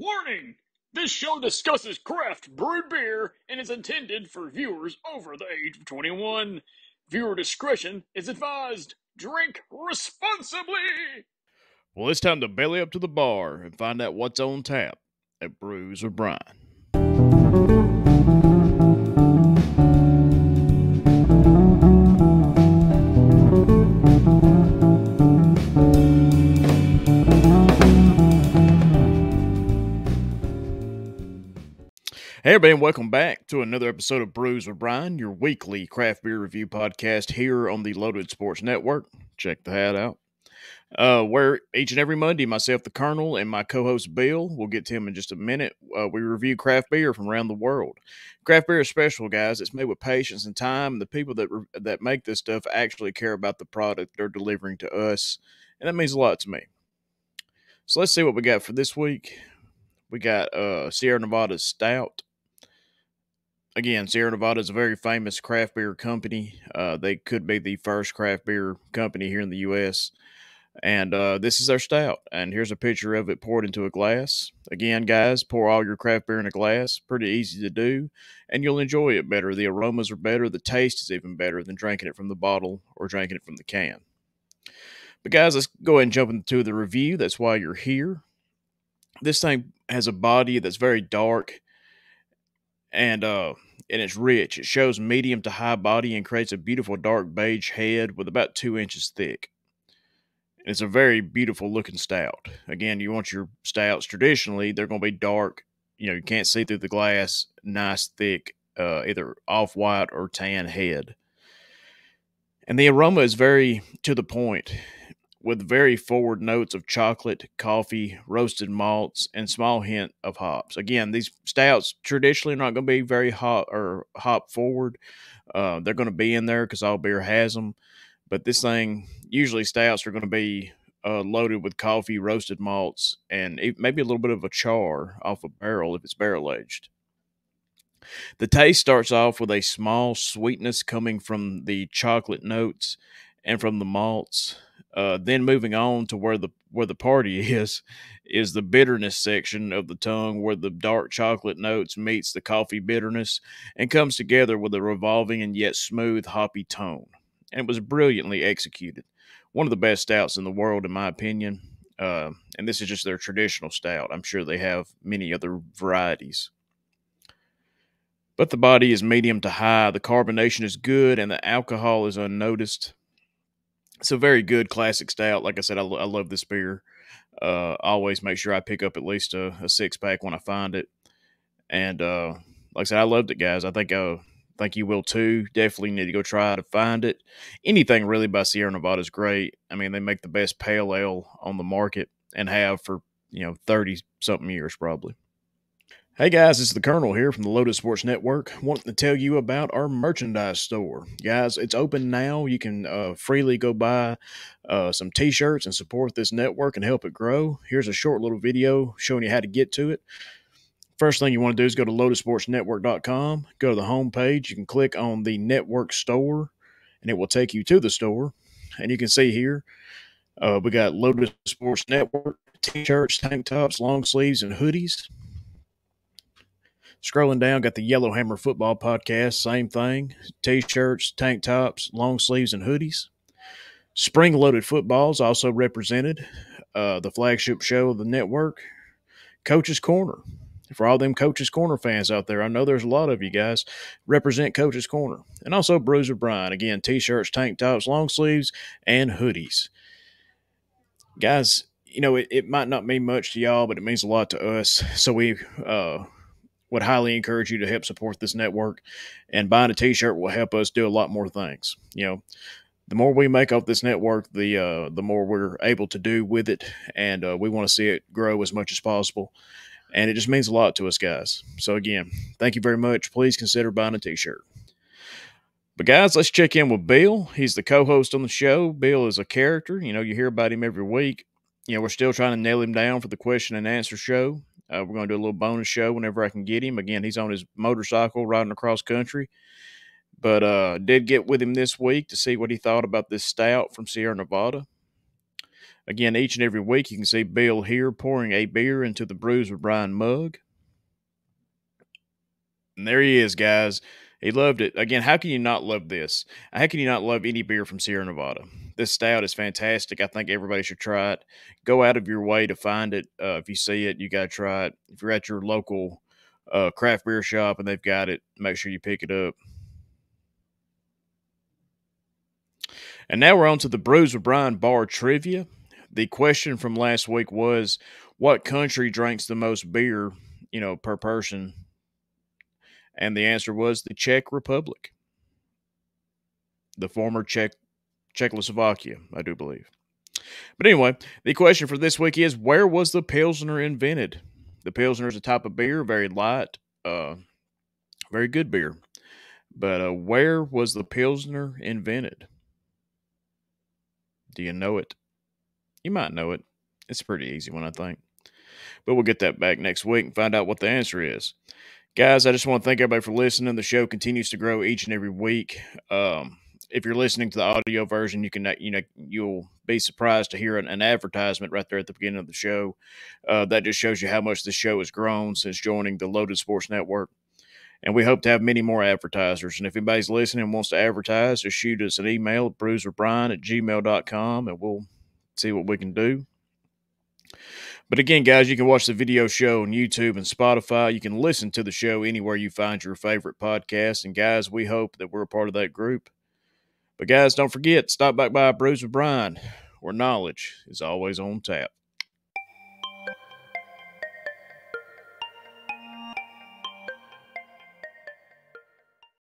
Warning! This show discusses craft brewed beer and is intended for viewers over the age of 21. Viewer discretion is advised. Drink responsibly! Well, it's time to belly up to the bar and find out what's on tap at Brews with Brian. Hey everybody, and welcome back to another episode of Brews with Brian, your weekly craft beer review podcast here on the Loaded Sports Network. Check that out. Where each and every Monday, myself, the Colonel, and my co-host Bill, we'll get to him in just a minute, we review craft beer from around the world. Craft beer is special, guys. It's made with patience and time, and the people that make this stuff actually care about the product they're delivering to us, and that means a lot to me. So let's see what we got for this week. We got Sierra Nevada Stout. Again, Sierra Nevada is a very famous craft beer company. They could be the first craft beer company here in the U.S. And this is their stout. And here's a picture of it poured into a glass. Again, guys, pour all your craft beer in a glass. Pretty easy to do. And you'll enjoy it better. The aromas are better. The taste is even better than drinking it from the bottle or drinking it from the can. But, guys, let's go ahead and jump into the review. That's why you're here. This thing has a body that's very dark. And it's rich. It shows medium to high body and creates a beautiful dark beige head with about 2 inches thick. It's a very beautiful looking stout. Again, you want your stouts traditionally, they're going to be dark. You know, you can't see through the glass, nice, thick, either off-white or tan head. And the aroma is very to the point with very forward notes of chocolate, coffee, roasted malts, and small hint of hops. Again, these stouts traditionally are not going to be very hop or hop forward. They're going to be in there because all beer has them. But this thing, usually stouts are going to be loaded with coffee, roasted malts, and maybe a little bit of a char off a barrel if it's barrel-aged. The taste starts off with a small sweetness coming from the chocolate notes and from the malts. Then moving on to where the party is the bitterness section of the tongue, where the dark chocolate notes meets the coffee bitterness and comes together with a revolving and yet smooth hoppy tone. And it was brilliantly executed. One of the best stouts in the world, in my opinion. And this is just their traditional stout. I'm sure they have many other varieties. But the body is medium to high. The carbonation is good and the alcohol is unnoticed. It's a very good classic stout. Like I said, I love this beer. Always make sure I pick up at least a six-pack when I find it. And like I said, I loved it, guys. I think you will too. Definitely need to go try to find it. Anything really by Sierra Nevada is great. I mean, they make the best pale ale on the market and have for, 30-something years probably. Hey guys, it's the Colonel here from the Lotus Sports Network, wanting to tell you about our merchandise store. Guys, it's open now. You can freely go buy some t-shirts and support this network and help it grow. Here's a short little video showing you how to get to it. First thing you want to do is go to lotusportsnetwork.com, go to the homepage. You can click on the network store, and it will take you to the store. And you can see here, we got Lotus Sports Network t-shirts, tank tops, long sleeves, and hoodies. Scrolling down, got the Yellowhammer Football Podcast, same thing. T-shirts, tank tops, long sleeves, and hoodies. Spring-loaded footballs also represented, the flagship show of the network. Coach's Corner. For all them Coach's Corner fans out there, I know there's a lot of you guys, represent Coach's Corner. And also Brews with Brian. Again, T-shirts, tank tops, long sleeves, and hoodies. Guys, it might not mean much to y'all, but it means a lot to us. So we would highly encourage you to help support this network, and buying a t-shirt will help us do a lot more things. The more we make off this network, the more we're able to do with it. And we want to see it grow as much as possible. And it just means a lot to us, guys. So again, thank you very much. Please consider buying a t-shirt. But guys, let's check in with Bill. He's the co-host on the show. Bill is a character. You hear about him every week. We're still trying to nail him down for the question and answer show. We're going to do a little bonus show whenever I can get him. Again, he's on his motorcycle riding across country. But did get with him this week to see what he thought about this stout from Sierra Nevada. Again, each and every week, you can see Bill here pouring a beer into the Brews with Brian mug. And there he is, guys. He loved it. Again, how can you not love this? How can you not love any beer from Sierra Nevada? This stout is fantastic. I think everybody should try it. Go out of your way to find it. If you see it, you got to try it. If you're at your local craft beer shop and they've got it, make sure you pick it up. And now we're on to the Brews with Brian bar trivia. The question from last week was, what country drinks the most beer, you know, per person? And the answer was the Czech Republic, the former Czechoslovakia, I do believe. But anyway, the question for this week is, where was the Pilsner invented? The Pilsner is a type of beer, very light, very good beer. But where was the Pilsner invented? Do you know it? You might know it. It's a pretty easy one, I think. But we'll get that back next week and find out what the answer is. Guys, I just want to thank everybody for listening. The show continues to grow each and every week. If you're listening to the audio version, you can, you know, you'll be surprised to hear an advertisement right there at the beginning of the show. That just shows you how much the show has grown since joining the Loaded Sports Network. And we hope to have many more advertisers. And if anybody's listening and wants to advertise, just shoot us an email at brewswithbrian@gmail.com, and we'll see what we can do. But again, guys, you can watch the video show on YouTube and Spotify. You can listen to the show anywhere you find your favorite podcast. And, guys, we hope that we're a part of that group. But, guys, don't forget, stop back by Brews with Brian, where knowledge is always on tap.